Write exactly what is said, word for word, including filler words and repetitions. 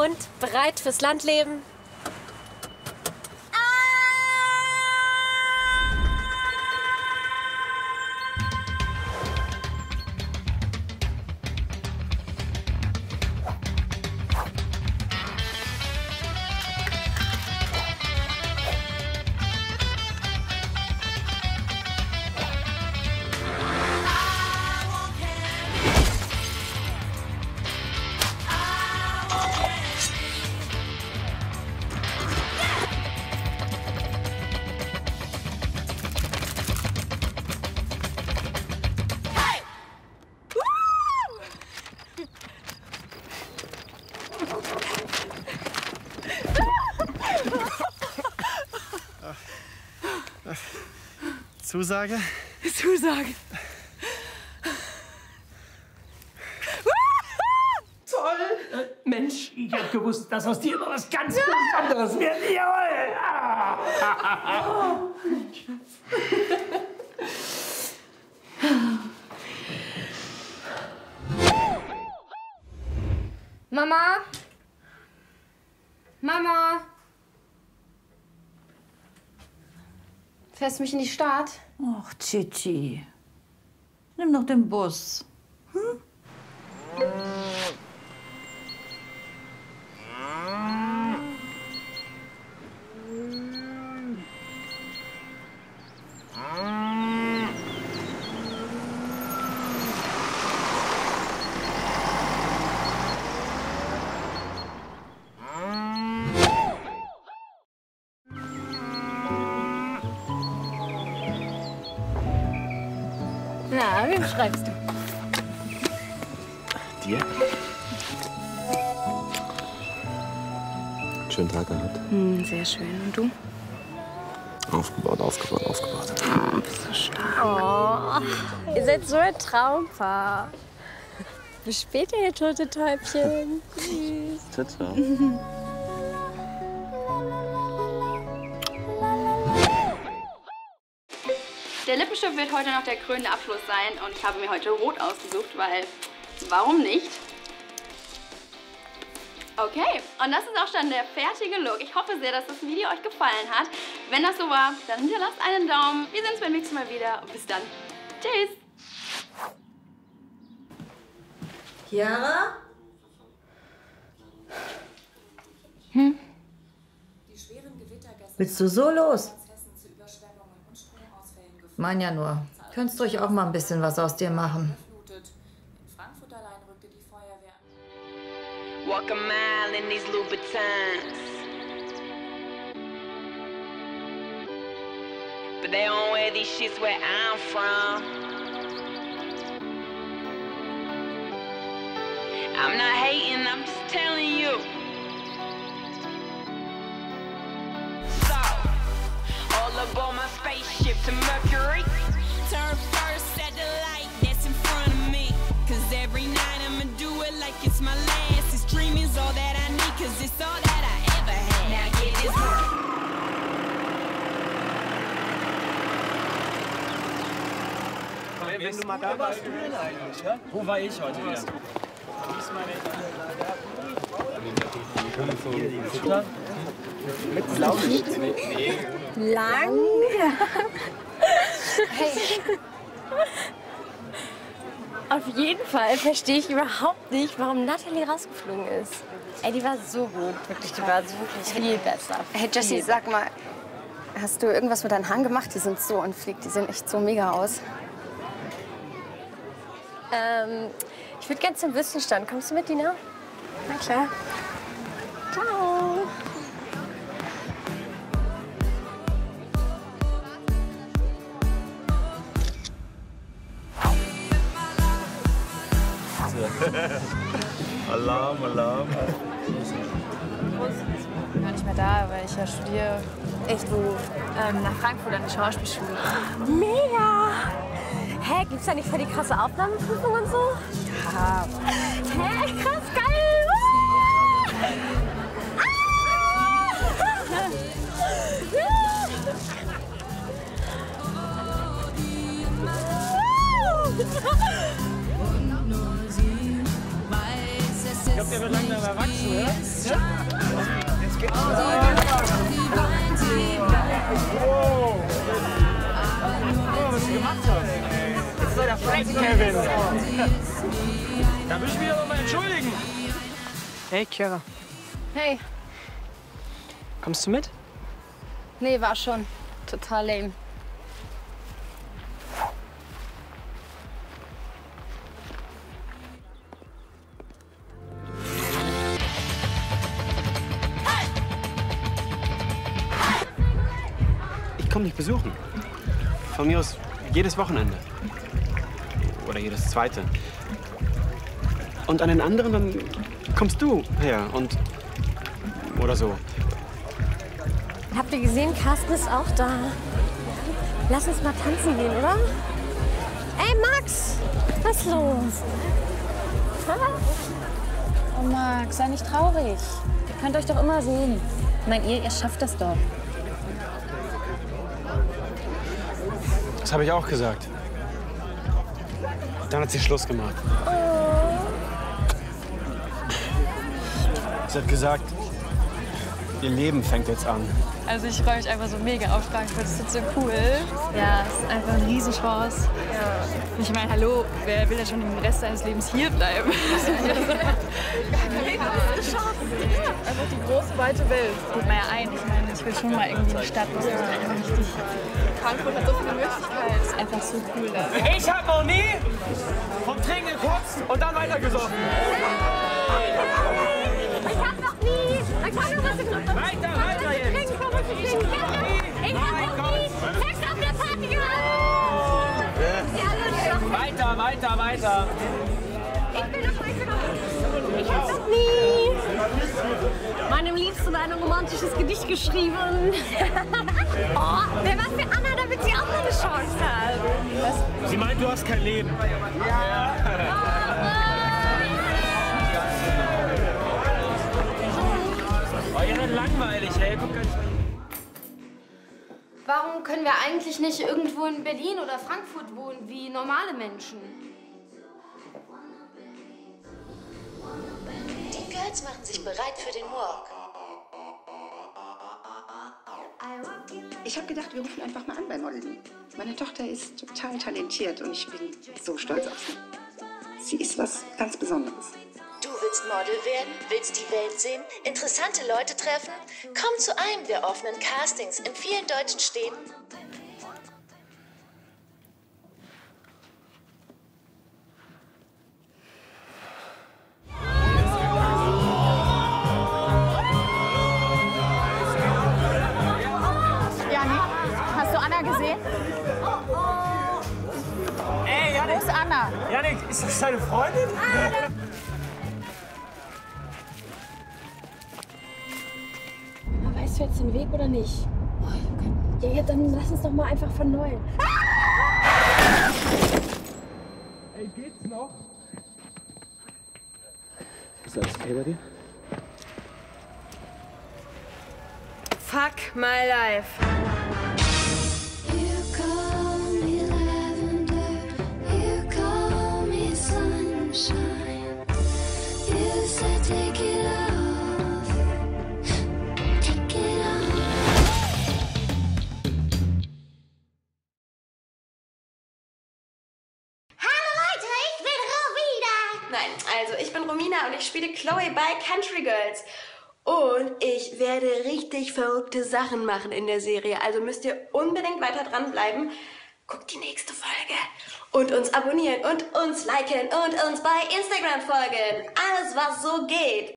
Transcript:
und bereit fürs Landleben. Zusage? Zusage. Toll! Mensch, ich hab gewusst, dass aus dir immer was ganz ja. anderes wird. Jawohl! Ah. Oh. Mama? Mama? Fährst du mich in die Stadt? Ach, Chichi. Nimm doch den Bus. Hm? Na, wem schreibst du? Dir. Schönen Tag gehabt. Hm, sehr schön. Und du? Aufgebaut, aufgebaut, aufgebaut. Oh, bist so stark. Oh, ihr seid so ein Traumpaar. Bis später, ihr tote Täubchen. Tschüss. Ciao. Der Lippenstift wird heute noch der krönende Abschluss sein und ich habe mir heute rot ausgesucht, weil warum nicht? Okay, und das ist auch schon der fertige Look. Ich hoffe sehr, dass das Video euch gefallen hat. Wenn das so war, dann hinterlasst einen Daumen. Wir sehen uns beim nächsten Mal wieder und bis dann. Tschüss! Chiara? Hm? Willst du so los? Mein ja nur. Könntest ruhig auch mal ein bisschen was aus dir machen. In Frankfurt allein rückte die Feuerwehr an. Walk a mile in these Louboutins. But they don't wear these shits where I'm from. I'm not hating, I'm just telling you. So, all aboard my spaceship to Mercury. Turn first satellite that's in front of me. Cause every night I'ma do it like it's my last. This dream is all that I need, cause it's all that I ever had. Now get this one. Wenn, wenn du mal da warst, du denn eigentlich, ja? Wo war ich heute wieder? Wir können so futtern. Mit Blaulicht. Nee. Lang. Hey. Auf jeden Fall verstehe ich überhaupt nicht, warum Natalie rausgeflogen ist. Ey, die war so gut, wirklich, die war so wirklich viel besser. Hey Jessie, sag mal, hast du irgendwas mit deinen Haaren gemacht? Die sind so unfliegt, die sehen echt so mega aus. Ähm, ich würde gerne zum Wüstenstand. Kommst du mit, Dina? Na klar. Ciao. Alarm, Alarm. Ich war nicht mehr da, weil ich ja studiere. Echt wo? Ähm, nach Frankfurt an die Schauspielschule. Mega! Hä, gibt's da nicht voll die krasse Aufnahmeprüfung und so? Ja. Hä, krass geil! Ah! Ah! Ja. Ah! Ich hab ihr doch langsam erwachsen, oder? Jetzt geht's wow. Oh, was du gemacht hast. Jetzt soll der Frank Kevin. Da will ich mich aber mal entschuldigen. Hey, Chiara. Hey. Kommst du mit? Nee, war schon. Total lame. Ich komme dich besuchen. Von mir aus jedes Wochenende. Oder jedes zweite. Und an den anderen, dann kommst du her und... oder so. Habt ihr gesehen, Carsten ist auch da. Lass uns mal tanzen gehen, oder? Ey, Max! Was ist los? Ha? Oh, Max, sei nicht traurig. Ihr könnt euch doch immer sehen. Ich meine, ihr, ihr schafft das doch. Das habe ich auch gesagt. Dann hat sie Schluss gemacht. Oh. Sie hat gesagt, ihr Leben fängt jetzt an. Also ich freue mich einfach so mega auf Frankfurt. Das ist so cool. Ja, es ist einfach eine Riesenchance. Ja. Ich meine, hallo, wer will ja schon den Rest seines Lebens hier bleiben? Ja. Einfach die große, weite Welt. Das geht man ja ein. Ich meine, ich will schon mal irgendwie in die Stadt. Das ist einfach richtig. Frankfurt hat so viele Möglichkeiten. Das ist einfach so cool da. Ich habe noch nie vom Trinken gekotzt und dann weitergesoffen. Ich hab noch nie. Ich hab noch was getrunken. Weiter, weiter jetzt. Ich hab noch nie. Ich hab noch nie. Sex auf der Party gehabt. Weiter, weiter, weiter. Ich bin noch weiter. Ich hab noch nie. Meinem Liebsten ein romantisches Gedicht geschrieben. Oh, wer war für Anna, damit sie auch noch eine Chance hat? Sie meint, du hast kein Leben. Ja. Oh, oh. Oh, ihr seid langweilig, ey. Guck mal. Warum können wir eigentlich nicht irgendwo in Berlin oder Frankfurt wohnen wie normale Menschen? Die Girls machen sich bereit für den Walk. Ich habe gedacht, wir rufen einfach mal an bei Molly. Meine Tochter ist total talentiert und ich bin so stolz auf sie. Sie ist was ganz Besonderes. Willst Model werden? Willst die Welt sehen? Interessante Leute treffen? Komm zu einem der offenen Castings in vielen deutschen Städten. Janni, hast du Anna gesehen? Ey, Janni, wo ist Anna? Janni, ist das deine Freundin? Anna. Jetzt den Weg oder nicht? Oh, okay. Ja, ja, dann lass uns doch mal einfach von neuem. Ey, geht's noch? Ist alles okay bei dir? Fuck my life. Nein, also ich bin Romina und ich spiele Chloe bei Country Girls. Und ich werde richtig verrückte Sachen machen in der Serie. Also müsst ihr unbedingt weiter dranbleiben. Guckt die nächste Folge. Und uns abonnieren und uns liken und uns bei Instagram folgen. Alles, was so geht.